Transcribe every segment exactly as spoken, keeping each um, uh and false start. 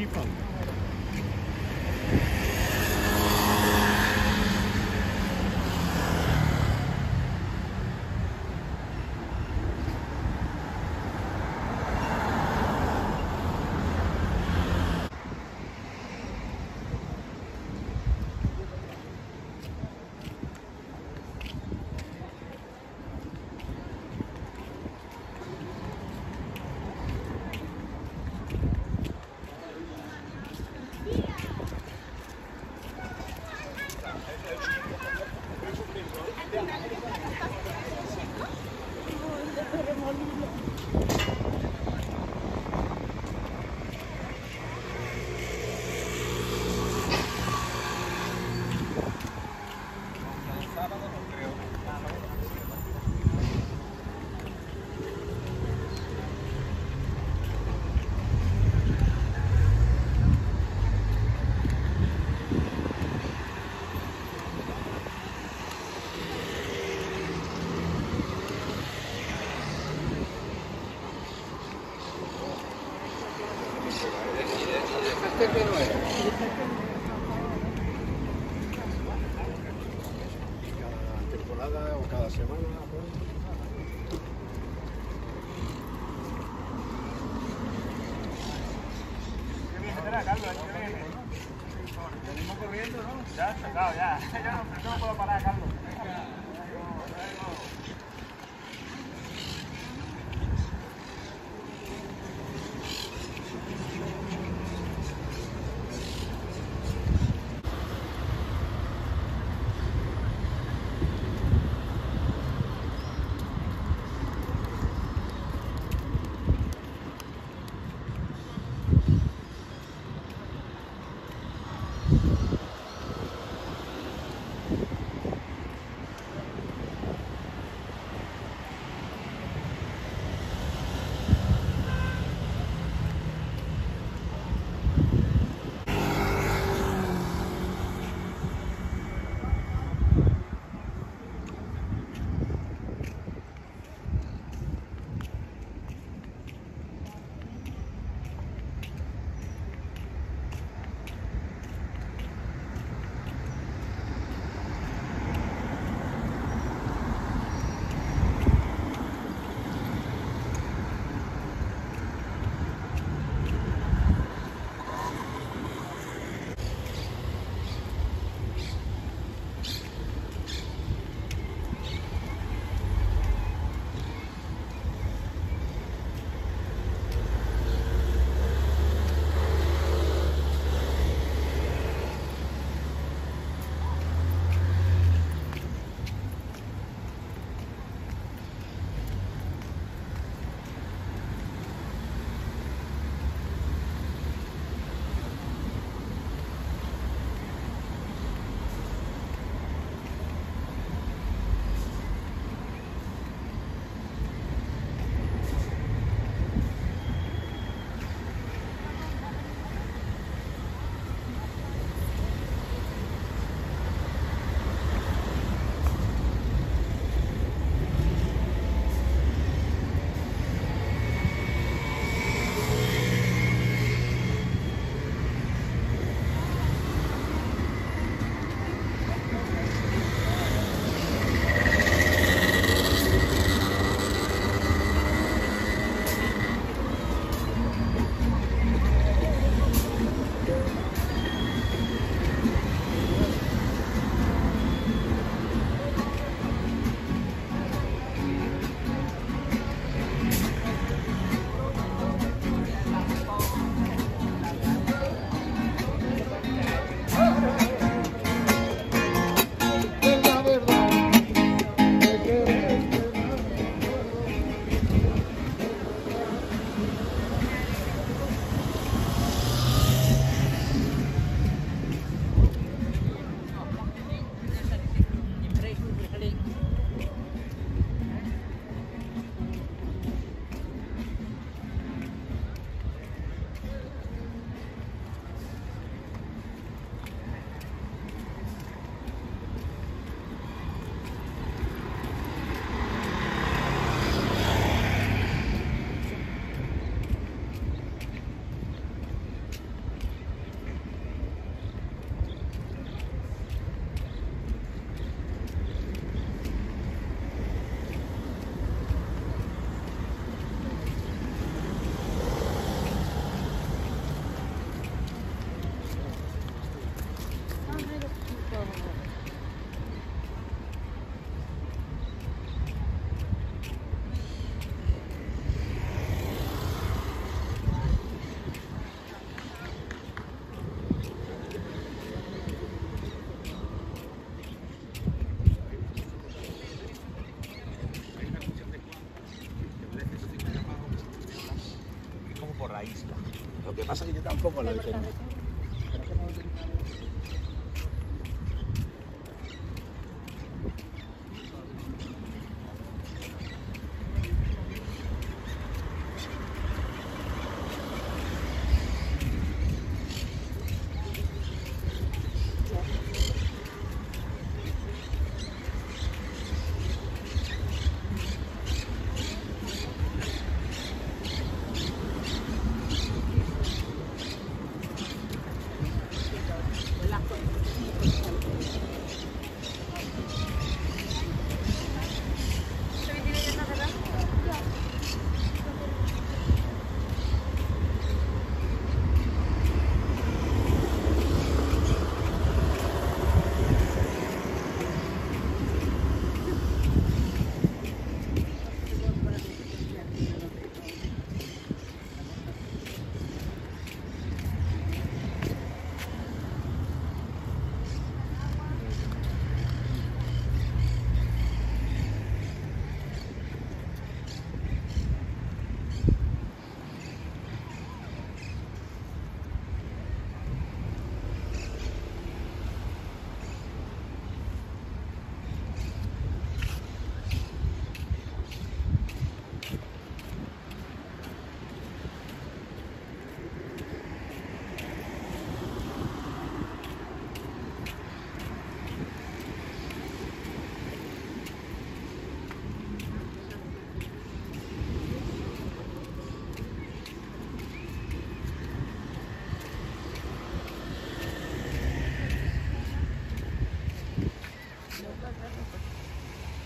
people. por la isla. Lo que pasa es que yo tampoco lo he hecho.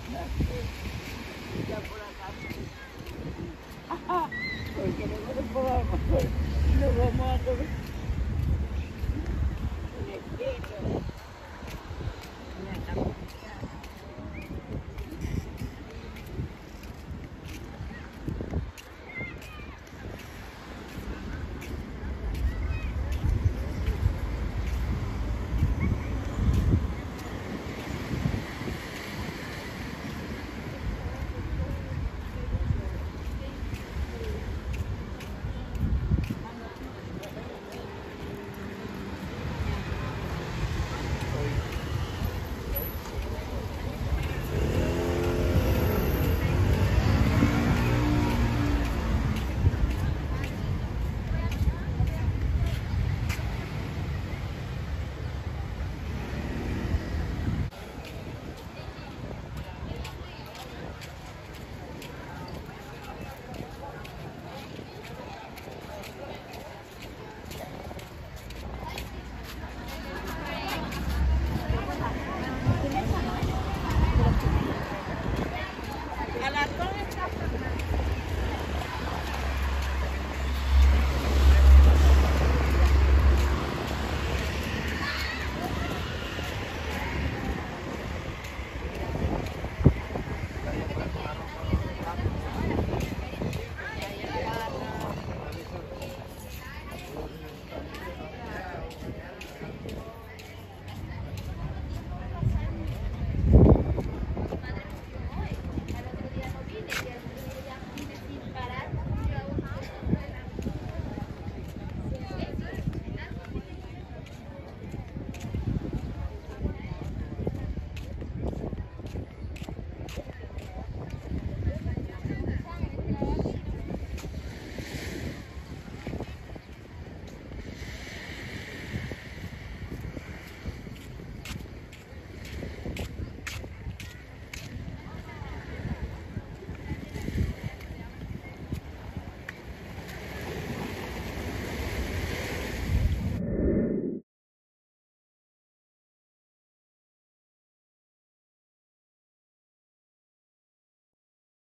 That's good.